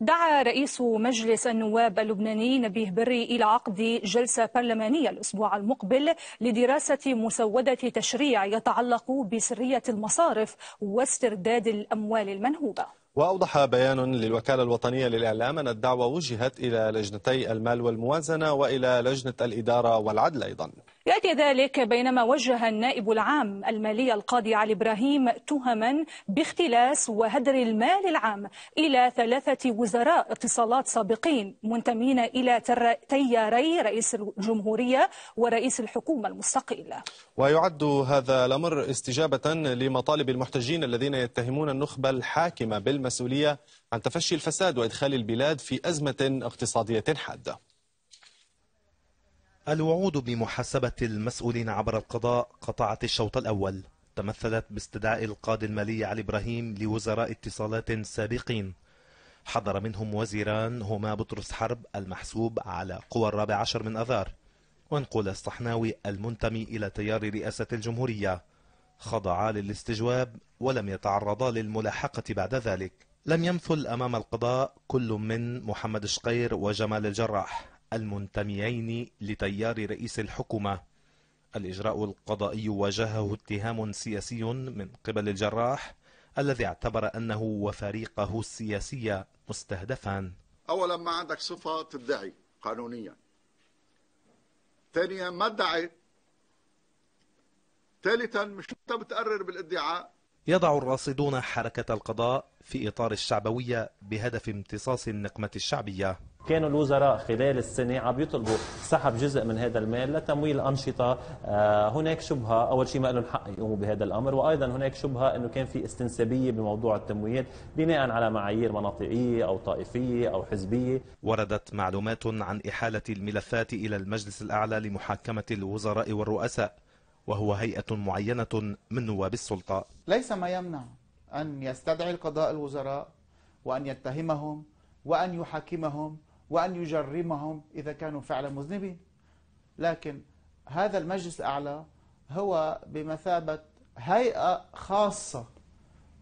دعا رئيس مجلس النواب اللبناني نبيه بري إلى عقد جلسة برلمانية الأسبوع المقبل لدراسة مسودة تشريع يتعلق بسرية المصارف واسترداد الأموال المنهوبة. وأوضح بيان للوكالة الوطنية للإعلام أن الدعوة وجهت إلى لجنتي المال والموازنة وإلى لجنة الإدارة والعدل أيضا. يأتي ذلك بينما وجه النائب العام المالية القاضي علي إبراهيم تهما باختلاس وهدر المال العام إلى 3 وزراء اتصالات سابقين منتمين إلى تياري رئيس الجمهورية ورئيس الحكومة المستقلة. ويعد هذا الأمر استجابة لمطالب المحتجين الذين يتهمون النخبة الحاكمة بالمسؤولية عن تفشي الفساد وإدخال البلاد في أزمة اقتصادية حادة. الوعود بمحاسبة المسؤولين عبر القضاء قطعت الشوط الأول، تمثلت باستدعاء القاضي المالي علي إبراهيم لوزراء اتصالات سابقين حضر منهم وزيران هما بطرس حرب المحسوب على قوى 14 آذار وانقل الصحناوي المنتمي إلى تيار رئاسة الجمهورية، خضعا للاستجواب ولم يتعرضا للملاحقة بعد ذلك. لم يمثل أمام القضاء كل من محمد الشقير وجمال الجراح المنتميين لتيار رئيس الحكومة. الإجراء القضائي واجهه اتهام سياسي من قبل الجراح الذي اعتبر أنه وفريقه السياسية مستهدفا. أولا ما عندك صفة تدعي قانونيا، ثانيا ما ادعيت، ثالثا مش انت بتقرر بالادعاء. يضع الراصدون حركة القضاء في إطار الشعبوية بهدف امتصاص النقمة الشعبية. كانوا الوزراء خلال السنة عم يطلبوا سحب جزء من هذا المال لتمويل أنشطة، هناك شبهة أول شيء ما لهم حق يقوموا بهذا الأمر، وأيضا هناك شبهة أنه كان في استنسابية بموضوع التمويل بناء على معايير مناطقية أو طائفية أو حزبية. وردت معلومات عن إحالة الملفات إلى المجلس الأعلى لمحاكمة الوزراء والرؤساء، وهو هيئة معينة من نواب السلطة. ليس ما يمنع أن يستدعي القضاء الوزراء وأن يتهمهم وأن يحاكمهم وأن يجرمهم إذا كانوا فعلا مذنبين، لكن هذا المجلس الأعلى هو بمثابة هيئة خاصة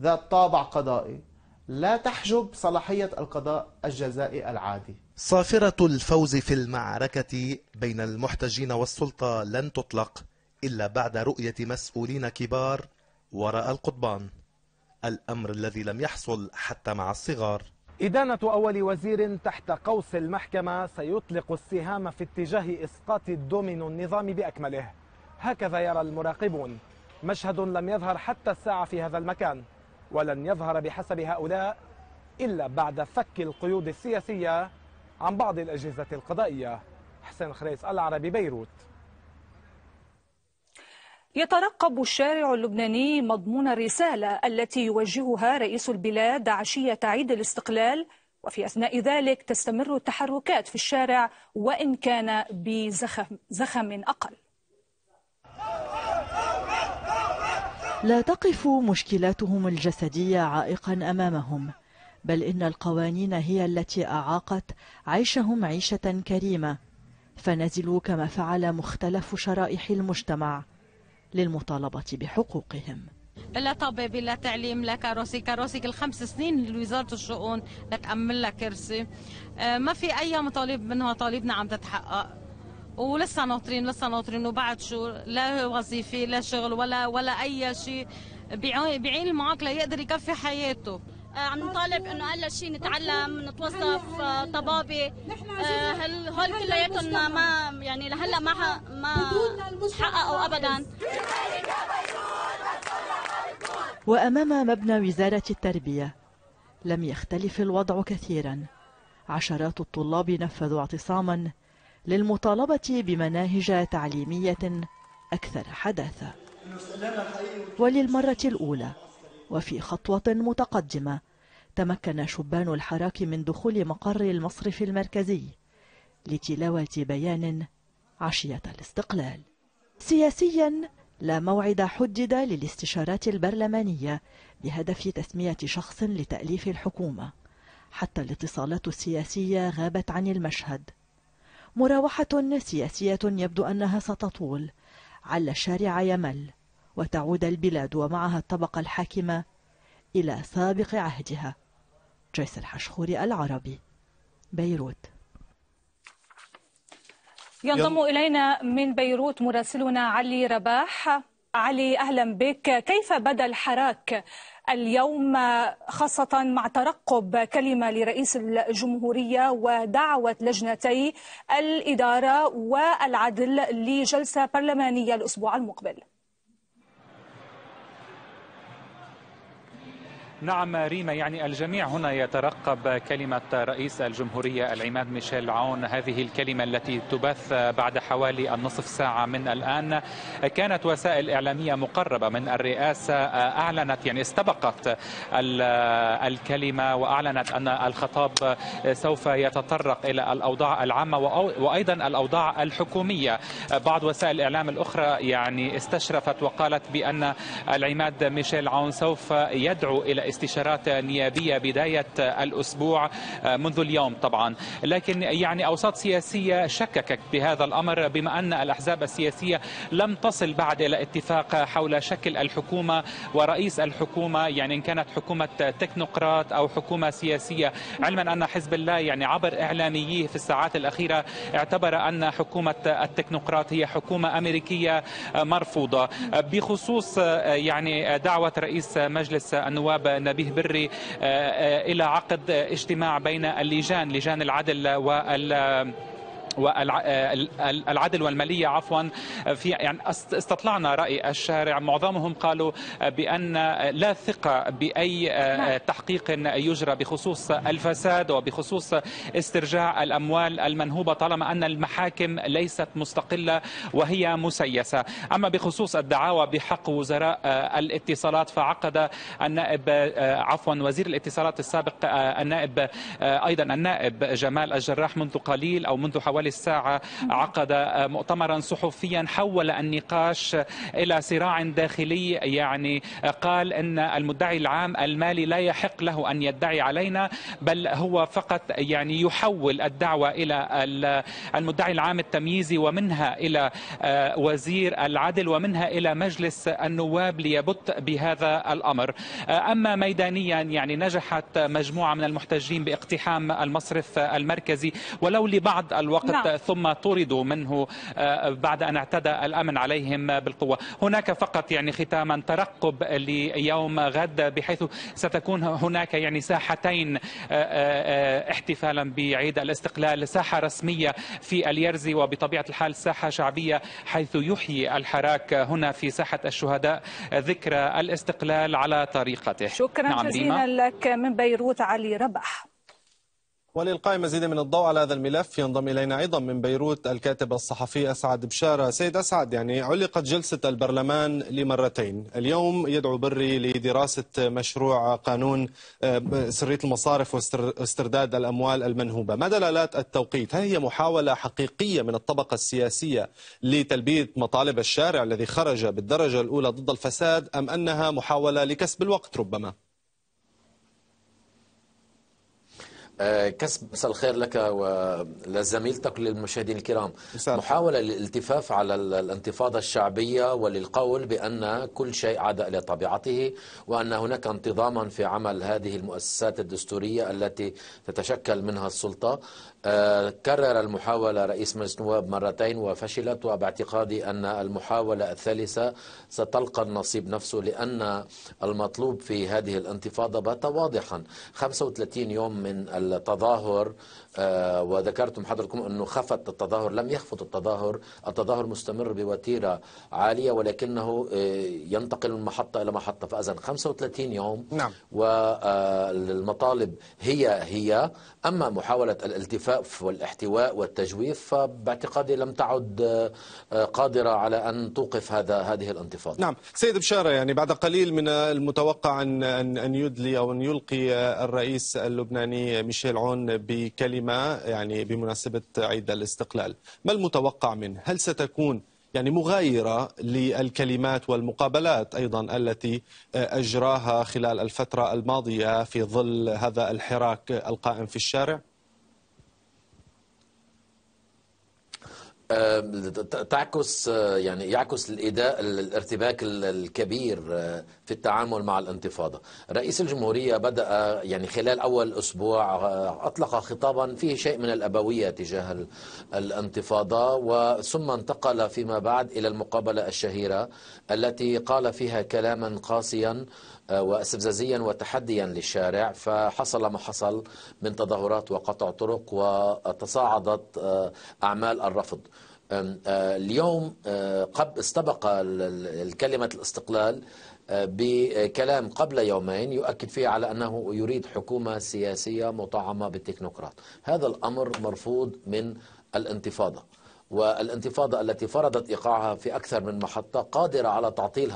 ذات طابع قضائي لا تحجب صلاحية القضاء الجزائي العادي. صافرة الفوز في المعركة بين المحتجين والسلطة لن تطلق إلا بعد رؤية مسؤولين كبار وراء القضبان، الأمر الذي لم يحصل حتى مع الصغار. إدانة أول وزير تحت قوس المحكمة سيطلق السهام في اتجاه إسقاط الدومينو النظام بأكمله، هكذا يرى المراقبون. مشهد لم يظهر حتى الساعة في هذا المكان، ولن يظهر بحسب هؤلاء إلا بعد فك القيود السياسية عن بعض الأجهزة القضائية. حسين خريس، العربي، بيروت. يترقب الشارع اللبناني مضمون الرسالة التي يوجهها رئيس البلاد عشية عيد الاستقلال، وفي أثناء ذلك تستمر التحركات في الشارع وإن كان بزخم أقل. لا تقف مشكلاتهم الجسدية عائقا أمامهم، بل إن القوانين هي التي أعاقت عيشهم عيشة كريمة، فنزلوا كما فعل مختلف شرائح المجتمع للمطالبة بحقوقهم. لا طبيب، لا تعليم، لا كراسي. كراسيك ال5 سنين لوزارة الشؤون لتأمن لك كرسي. ما في أي مطالب منها طالبنا عم تتحقق، ولسه ناطرين لسه ناطرين، وبعد شو لا وظيفة لا شغل ولا أي شيء بعين المعاق ليقدر يكفي حياته. عم نطالب انه اقل شيء نتعلم، نتوظف، طبابه، هول كلياتهم ما يعني لهلا ما حققوا ابدا. وامام مبنى وزارة التربية لم يختلف الوضع كثيرا، عشرات الطلاب نفذوا اعتصاما للمطالبة بمناهج تعليمية اكثر حداثة. وللمرة الاولى وفي خطوة متقدمة تمكن شبان الحراك من دخول مقر المصرف المركزي لتلاوة بيان عشية الاستقلال. سياسيا لا موعد حدد للاستشارات البرلمانية بهدف تسمية شخص لتأليف الحكومة، حتى الاتصالات السياسية غابت عن المشهد. مراوحة سياسية يبدو أنها ستطول على الشارع يمل، وتعود البلاد ومعها الطبقة الحاكمة إلى سابق عهدها جيس الحشخوري، العربي، بيروت. ينضم إلينا من بيروت مراسلنا علي رباح. علي، أهلا بك. كيف بدا الحراك اليوم، خاصة مع ترقب كلمة لرئيس الجمهورية ودعوة لجنتي الإدارة والعدل لجلسة برلمانية الأسبوع المقبل؟ نعم ريما، يعني الجميع هنا يترقب كلمة رئيس الجمهورية العماد ميشال عون. هذه الكلمة التي تبث بعد حوالي النصف ساعة من الآن. كانت وسائل إعلامية مقربة من الرئاسة أعلنت، يعني استبقت الكلمة وأعلنت أن الخطاب سوف يتطرق إلى الأوضاع العامة وأيضا الأوضاع الحكومية. بعض وسائل الإعلام الأخرى يعني استشرفت وقالت بأن العماد ميشال عون سوف يدعو إلى استشارات نيابية بداية الأسبوع منذ اليوم طبعا، لكن يعني أوساط سياسية شككت بهذا الأمر بما أن الأحزاب السياسية لم تصل بعد إلى اتفاق حول شكل الحكومة ورئيس الحكومة، يعني إن كانت حكومة تكنوقراط أو حكومة سياسية، علما أن حزب الله يعني عبر إعلاميه في الساعات الأخيرة اعتبر أن حكومة التكنوقراط هي حكومة أمريكية مرفوضة. بخصوص يعني دعوة رئيس مجلس النواب نبيه بري إلى عقد اجتماع بين اللجان، لجان العدل والعدل والمالية عفوا، في يعني استطلعنا رأي الشارع، معظمهم قالوا بأن لا ثقة بأي تحقيق يجرى بخصوص الفساد وبخصوص استرجاع الأموال المنهوبة طالما أن المحاكم ليست مستقلة وهي مسيسة. أما بخصوص الدعاوى بحق وزراء الاتصالات فعقد النائب وزير الاتصالات السابق النائب جمال الجراح منذ قليل أو منذ حوالي الساعة عقد مؤتمرا صحفيا حول النقاش إلى صراع داخلي، يعني قال إن المدعي العام المالي لا يحق له أن يدعي علينا، بل هو فقط يعني يحول الدعوة إلى المدعي العام التمييزي ومنها إلى وزير العدل ومنها إلى مجلس النواب ليبت بهذا الأمر. أما ميدانيا يعني نجحت مجموعة من المحتجين باقتحام المصرف المركزي ولو لبعض الوقت، نعم. ثم طردوا منه بعد أن اعتدى الأمن عليهم بالقوة. هناك فقط يعني ختاما ترقب ليوم غد، بحيث ستكون هناك يعني ساحتين احتفالا بعيد الاستقلال، ساحة رسمية في اليرزي وبطبيعة الحال ساحة شعبية، حيث يحيي الحراك هنا في ساحة الشهداء ذكرى الاستقلال على طريقته. شكرا جزيلا لك من بيروت علي رباح. وللقاء مزيد من الضوء على هذا الملف ينضم إلينا أيضا من بيروت الكاتب الصحفي اسعد بشاره. سيد اسعد، يعني علقت جلسة البرلمان لمرتين، اليوم يدعو بري لدراسة مشروع قانون سرية المصارف واسترداد الأموال المنهوبة. ما دلالات التوقيت؟ هل هي محاولة حقيقية من الطبقة السياسية لتلبية مطالب الشارع الذي خرج بالدرجة الأولى ضد الفساد، أم أنها محاولة لكسب الوقت ربما؟ كسب، مساء الخير لك ولزميلتك وللمشاهدين الكرام. محاولة للالتفاف على الانتفاضة الشعبية وللقول بأن كل شيء عاد إلى طبيعته وأن هناك انتظاما في عمل هذه المؤسسات الدستورية التي تتشكل منها السلطة. كرر المحاولة رئيس مجلس النواب مرتين وفشلت، وباعتقادي أن المحاولة الثالثة ستلقى النصيب نفسه، لأن المطلوب في هذه الانتفاضة بات واضحا. 35 يوم من التظاهر، وذكرتم حضرتكم أنه خفت التظاهر، لم يخفت التظاهر، التظاهر مستمر بوتيرة عالية ولكنه ينتقل من محطة إلى محطة. فأذن 35 يوم، نعم. والمطالب هي أما محاولة الالتفاف والاحتواء والتجويف فباعتقادي لم تعد قادرة على أن توقف هذه الانتفاضة. نعم سيد بشارة، يعني بعد قليل من المتوقع أن يدلي أو أن يلقي الرئيس اللبناني ميشيل عون بكلمة يعني بمناسبة عيد الاستقلال، ما المتوقع منه؟ هل ستكون يعني مغايرة للكلمات والمقابلات أيضا التي أجراها خلال الفترة الماضية في ظل هذا الحراك القائم في الشارع؟ تعكس يعني يعكس الارتباك الكبير في التعامل مع الانتفاضة. رئيس الجمهورية بدأ يعني خلال أول أسبوع أطلق خطابا فيه شيء من الأبوية تجاه الانتفاضة، وثم انتقل فيما بعد إلى المقابلة الشهيرة التي قال فيها كلاما قاسيا واستفزازيا وتحديا للشارع، فحصل ما حصل من تظاهرات وقطع طرق وتصاعدت أعمال الرفض. اليوم قد استبق كلمة الاستقلال بكلام قبل يومين يؤكد فيه على أنه يريد حكومة سياسية مطعمة بالتكنوقراط. هذا الأمر مرفوض من الانتفاضة، والانتفاضة التي فرضت إيقاعها في أكثر من محطة قادرة على تعطيل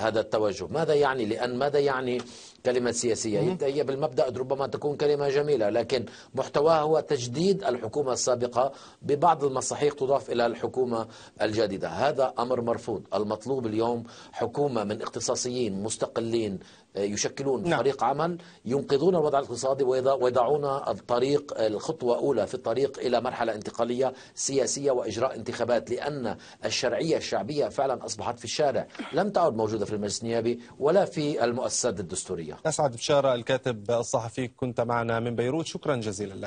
هذا التوجه. ماذا يعني؟ لأن ماذا يعني كلمة سياسية؟ هي بالمبدأ ربما تكون كلمة جميلة، لكن محتواها هو تجديد الحكومة السابقة، ببعض المصاحيق تضاف إلى الحكومة الجديدة. هذا أمر مرفوض. المطلوب اليوم حكومة من اختصاصيين مستقلين يشكلون فريق عمل ينقذون الوضع الاقتصادي ويضعون الطريق، الخطوة الأولى في الطريق إلى مرحلة انتقالية سياسية وإجراء انتخابات، لأن الشرعية الشعبية فعلا أصبحت في الشارع، لم تعد موجودة في المجلس النيابي ولا في المؤسسات الدستورية. اسعد بشاره الكاتب الصحفي كنت معنا من بيروت، شكرا جزيلا لك.